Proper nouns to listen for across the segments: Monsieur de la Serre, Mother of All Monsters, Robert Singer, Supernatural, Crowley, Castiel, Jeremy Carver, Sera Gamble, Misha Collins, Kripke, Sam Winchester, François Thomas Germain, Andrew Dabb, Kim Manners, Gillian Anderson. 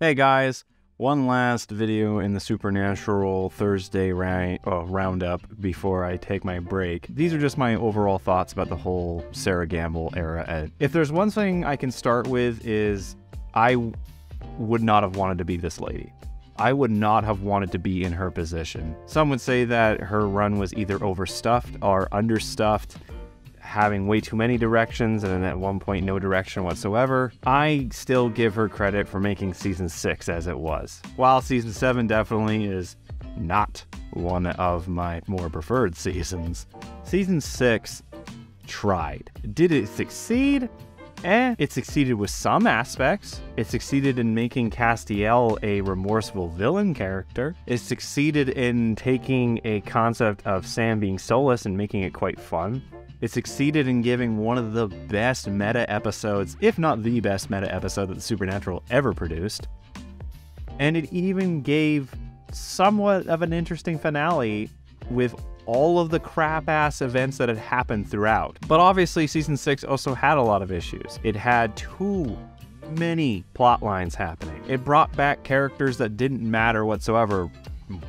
Hey guys, one last video in the Supernatural Thursday roundup before I take my break. These are just my overall thoughts about the whole Sera Gamble era. If there's one thing I can start with is I would not have wanted to be this lady. I would not have wanted to be in her position. Some would say that her run was either overstuffed or understuffed, having way too many directions and then at one point no direction whatsoever. I still give her credit for making season 6 as it was. While season 7 definitely is not one of my more preferred seasons, season 6 tried. Did it succeed? It succeeded with some aspects. It succeeded in making Castiel a remorseful villain character. It succeeded in taking a concept of Sam being soulless and making it quite fun. It succeeded in giving one of the best meta episodes, if not the best meta episode that Supernatural ever produced. And it even gave somewhat of an interesting finale with all of the crap-ass events that had happened throughout. But obviously, Season 6 also had a lot of issues. It had too many plot lines happening. It brought back characters that didn't matter whatsoever,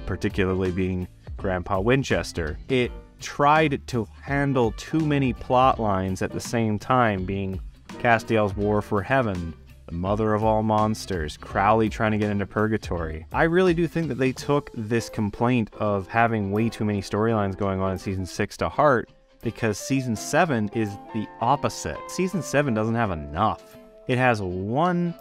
particularly being Grandpa Winchester. It tried to handle too many plot lines at the same time, being Castiel's War for Heaven, the mother of all monsters, Crowley trying to get into purgatory. I really do think that they took this complaint of having way too many storylines going on in season 6 to heart, because season 7 is the opposite. Season 7 doesn't have enough. It has one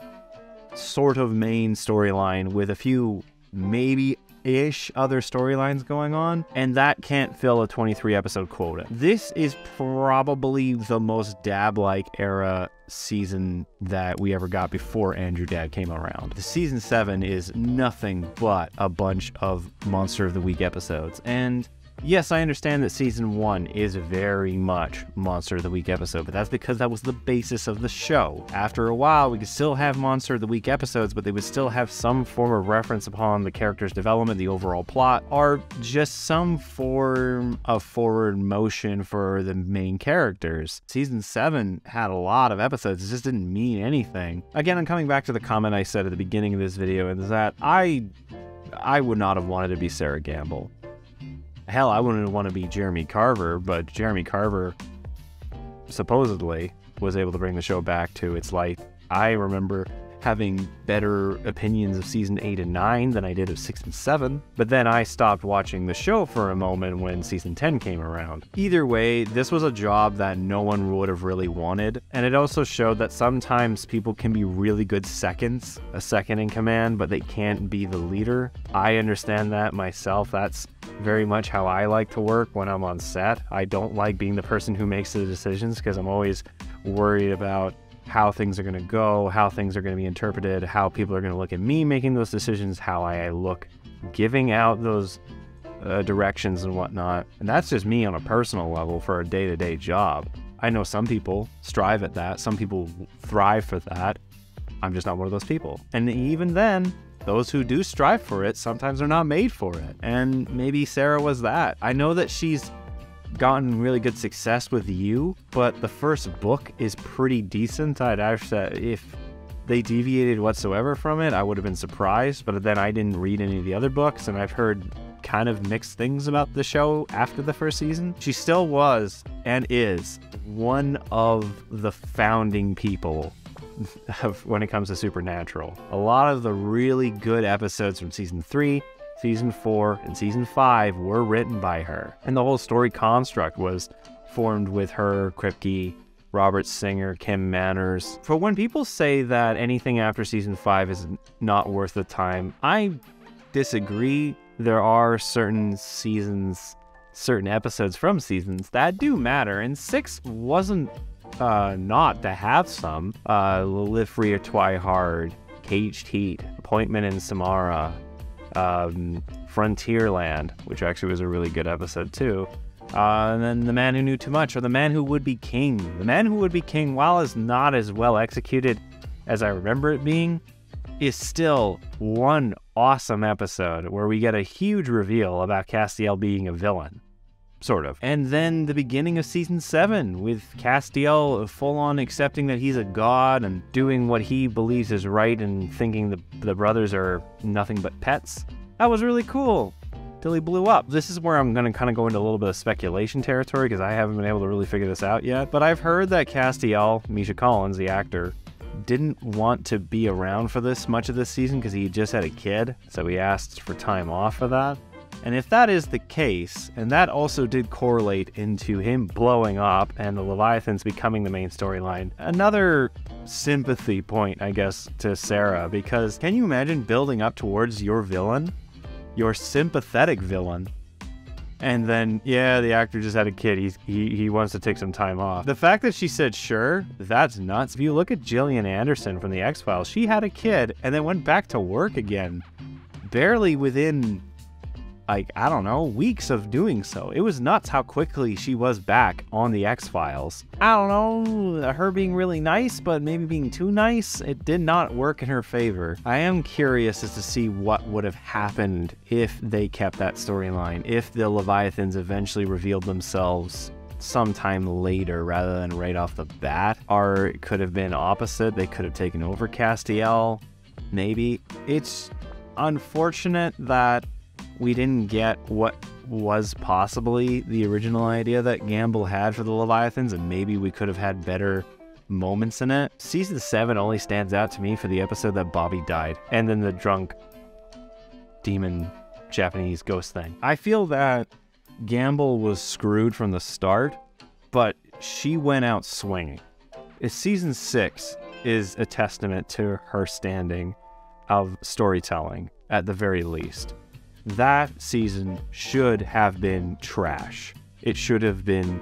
sort of main storyline with a few maybe ish other storylines going on, and that can't fill a 23 episode quota. This is probably the most Dabb-like era season that we ever got before Andrew Dabb came around. The season 7 is nothing but a bunch of Monster of the Week episodes, and yes, I understand that season 1 is very much Monster of the Week episode, but that's because that was the basis of the show. After a while, we could still have Monster of the Week episodes, but they would still have some form of reference upon the character's development, the overall plot, or just some form of forward motion for the main characters. Season 7 had a lot of episodes. It just didn't mean anything. Again, I'm coming back to the comment I said at the beginning of this video, is that I would not have wanted to be Sera Gamble. Hell, I wouldn't want to be Jeremy Carver, but Jeremy Carver supposedly was able to bring the show back to its life. I remember having better opinions of season 8 and 9 than I did of 6 and 7, but then I stopped watching the show for a moment when season 10 came around. Either way, this was a job that no one would have really wanted, and it also showed that sometimes people can be really good seconds, a second in command, but they can't be the leader. I understand that myself. That's very much how I like to work when I'm on set. I don't like being the person who makes the decisions because I'm always worried about how things are going to go, how things are going to be interpreted, how people are going to look at me making those decisions, how I look giving out those directions and whatnot. And that's just me on a personal level for a day-to-day job. I know some people strive at that. Some people thrive for that. I'm just not one of those people. And even then, those who do strive for it, sometimes they're not made for it. And maybe Sera was that. I know that she's gotten really good success with You, but the first book is pretty decent. I'd actually say if they deviated whatsoever from it, I would have been surprised, but then I didn't read any of the other books, and I've heard kind of mixed things about the show after the first season. She still was and is one of the founding people when it comes to Supernatural. A lot of the really good episodes from season 3, season 4, and season 5 were written by her. And the whole story construct was formed with her, Kripke, Robert Singer, Kim Manners. For when people say that anything after season 5 is not worth the time, I disagree. There are certain seasons, certain episodes from seasons that do matter, and 6 wasn't not to have some. Live Free or Twi Hard, Caged Heat, Appointment in Samara, Frontierland, which actually was a really good episode too, and then The Man Who Knew Too Much, or The Man Who Would Be King. The Man Who Would Be King, while is not as well executed as I remember it being, is still one awesome episode where we get a huge reveal about Castiel being a villain. sort of. And then the beginning of season 7 with Castiel full-on accepting that he's a god and doing what he believes is right and thinking the brothers are nothing but pets. That was really cool. Till he blew up. This is where I'm going to kind of go into a little bit of speculation territory because I haven't been able to really figure this out yet. But I've heard that Castiel, Misha Collins, the actor, didn't want to be around for this much of this season because he just had a kid. So he asked for time off for that. And if that is the case, and that also did correlate into him blowing up and the Leviathans becoming the main storyline, another sympathy point, I guess, to Sera, because can you imagine building up towards your villain, your sympathetic villain, and then, yeah, the actor just had a kid, he wants to take some time off. The fact that she said sure, that's nuts. If you look at Gillian Anderson from The X-Files, she had a kid and then went back to work again, barely within, like, I don't know, weeks of doing so. It was nuts how quickly she was back on The X-Files. I don't know, her being really nice, but maybe being too nice, it did not work in her favor. I am curious as to see what would have happened if they kept that storyline, if the Leviathans eventually revealed themselves sometime later rather than right off the bat. Or it could have been opposite, they could have taken over Castiel, maybe. It's unfortunate that we didn't get what was possibly the original idea that Gamble had for the Leviathans, and maybe we could have had better moments in it. Season 7 only stands out to me for the episode that Bobby died, and then the drunk demon Japanese ghost thing. I feel that Gamble was screwed from the start, but she went out swinging. Season 6 is a testament to her standing of storytelling, at the very least. That season should have been trash. It should have been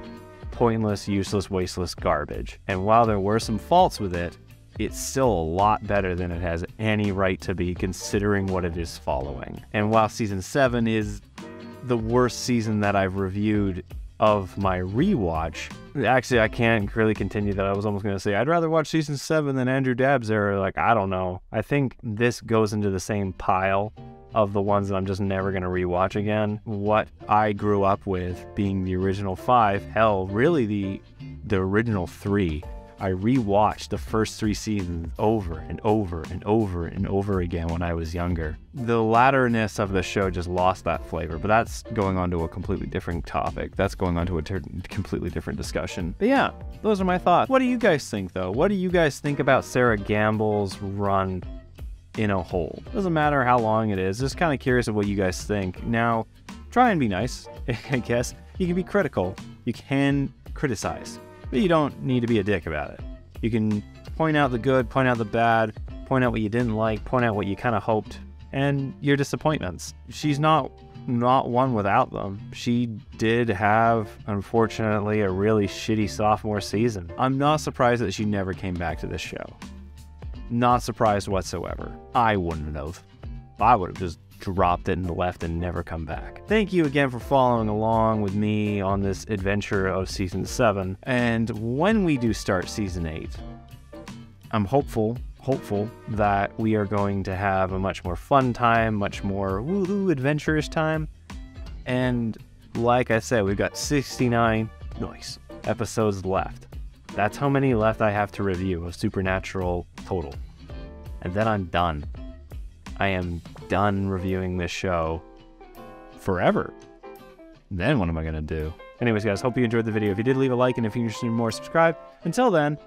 pointless, useless, wasteless garbage. And while there were some faults with it, it's still a lot better than it has any right to be considering what it is following. And while season 7 is the worst season that I've reviewed of my rewatch, actually I can't really continue that. I was almost going to say I'd rather watch season 7 than Andrew Dabb's era. Like, I don't know. I think this goes into the same pile of the ones that I'm just never going to rewatch again. What I grew up with being the original 5, hell, really the original 3, I rewatched the first 3 seasons over and over and over and over again when I was younger. The latterness of the show just lost that flavor, but that's going on to a completely different topic. That's going on to a completely different discussion. But yeah, those are my thoughts. What do you guys think though? What do you guys think about Sera Gamble's run in a whole? Doesn't matter how long it is, just kind of curious of what you guys think. Now, try and be nice, I guess. You can be critical, you can criticize, but you don't need to be a dick about it. You can point out the good, point out the bad, point out what you didn't like, point out what you kind of hoped, and your disappointments. She's not one without them. She did have, unfortunately, a really shitty sophomore season. I'm not surprised that she never came back to this show. Not surprised whatsoever. I wouldn't have. I would have just dropped it and left and never come back. Thank you again for following along with me on this adventure of season 7. And when we do start season 8, I'm hopeful that we are going to have a much more fun time, much more woo-hoo adventurous time. And like I said, we've got 69 nice episodes left. That's how many left I have to review of Supernatural total. And then I'm done. I am done reviewing this show forever. Then what am I going to do? Anyways, guys, hope you enjoyed the video. If you did, leave a like, and if you're interested in more, subscribe. Until then,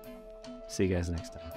see you guys next time.